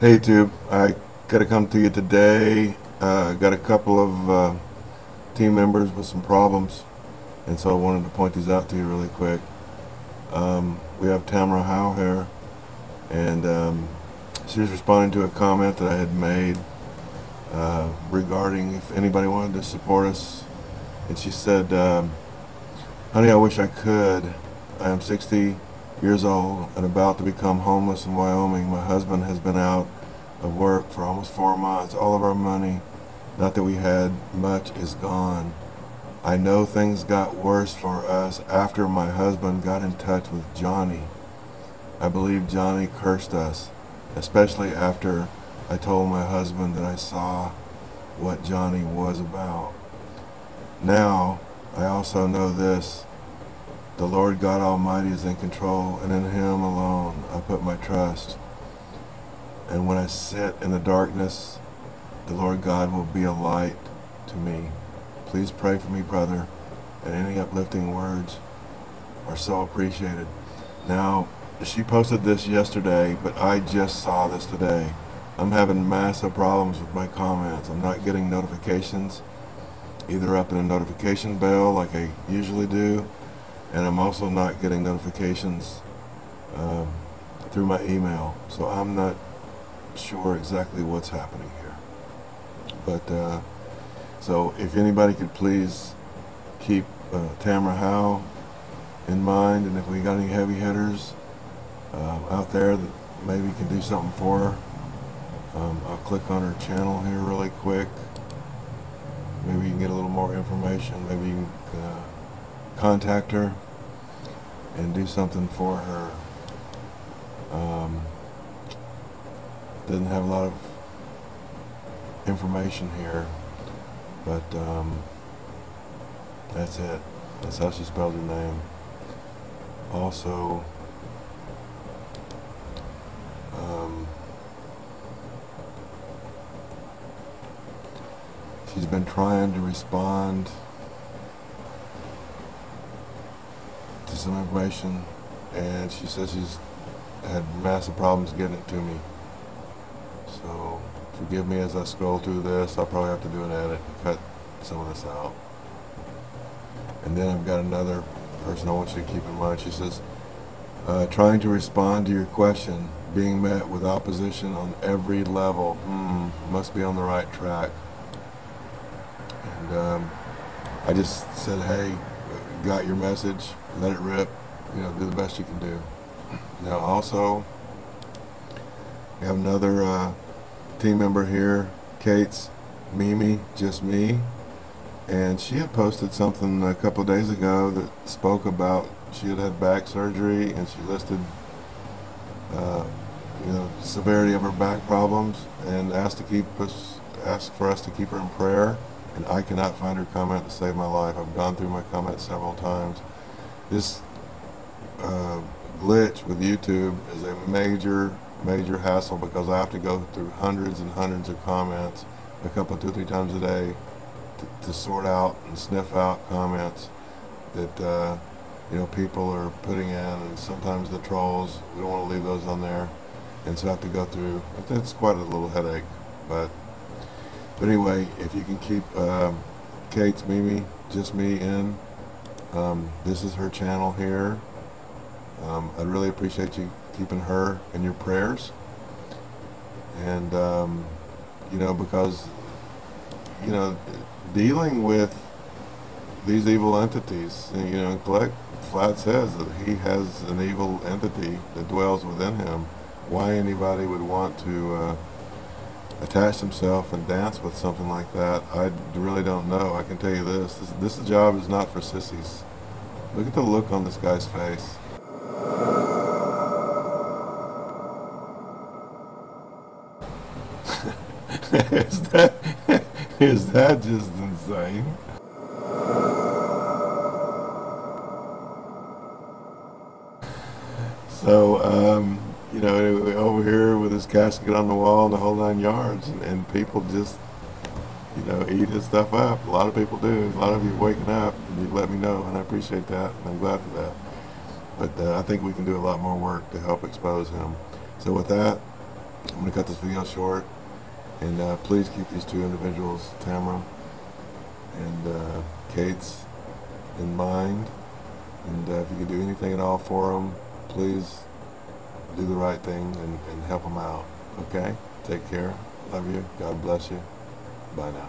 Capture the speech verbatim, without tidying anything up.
Hey YouTube, I gotta come to you today. Uh, got a couple of uh, team members with some problems, and so I wanted to point these out to you really quick. Um, we have Tamara Howe here, and um, she's responding to a comment that I had made uh, regarding if anybody wanted to support us, and she said, um, honey, I wish I could. I am sixty years old and about to become homeless in Wyoming. My husband has been out of work for almost four months. All of our money, not that we had much, is gone. I know things got worse for us after my husband got in touch with Johnny. I believe Johnny cursed us, especially after I told my husband that I saw what Johnny was about. Now, I also know this. The Lord God Almighty is in control, and in Him alone I put my trust. And when I sit in the darkness, the Lord God will be a light to me. Please pray for me, brother, and any uplifting words are so appreciated. Now, she posted this yesterday, but I just saw this today. I'm having massive problems with my comments. I'm not getting notifications, either up in a notification bell like I usually do, and I'm also not getting notifications um, through my email, so I'm not sure exactly what's happening here. But uh, so if anybody could please keep uh, Tamara Howe in mind, and if we got any heavy hitters uh, out there that maybe can do something for her, um, I'll click on her channel here really quick. Maybe you can get a little more information. Maybe you can uh, contact her and do something for her. Um, doesn't have a lot of information here, but um, that's it. That's how she spelled her name. Also, um, she's been trying to respond to some information, and she says she's had massive problems getting it to me. So forgive me as I scroll through this. I'll probably have to do an edit and cut some of this out. And then I've got another person I want you to keep in mind. She says, uh, trying to respond to your question, being met with opposition on every level. Mm, must be on the right track. And um, I just said, hey, got your message, let it rip, you know, do the best you can do. Now also, we have another uh, team member here, Kate's Mimi, just me, and she had posted something a couple of days ago that spoke about she had had back surgery, and she listed uh, you know, severity of her back problems, and asked to keep us, asked for us to keep her in prayer. And I cannot find her comment to save my life. I've gone through my comments several times. This uh, glitch with YouTube is a major, major hassle, because I have to go through hundreds and hundreds of comments, a couple, two, three times a day, to, to sort out and sniff out comments that uh, you know, people are putting in, and sometimes the trolls. We don't want to leave those on there, and so I have to go through. It's quite a little headache, but. But anyway, if you can keep um, Kate's Mimi, just me, in, um, this is her channel here. Um, I'd really appreciate you keeping her in your prayers. And, um, you know, because, you know, dealing with these evil entities, you know, Kleck flat says that he has an evil entity that dwells within him. Why anybody would want to Uh, attach himself and dance with something like that, I really don't know. I can tell you this, this, this job is not for sissies. Look at the look on this guy's face. Is that, is that just insane? So, um, you know, over here with his casket on the wall and the whole nine yards, and, and people just, you know, eat his stuff up. A lot of people do. A lot of you waking up, and you let me know, and I appreciate that, and I'm glad for that. But uh, I think we can do a lot more work to help expose him. So with that, I'm going to cut this video short, and uh, please keep these two individuals, Tamara and uh, Kate's, in mind. And uh, if you can do anything at all for them, please do the right thing and, and help them out. Okay? Take care. Love you. God bless you. Bye now.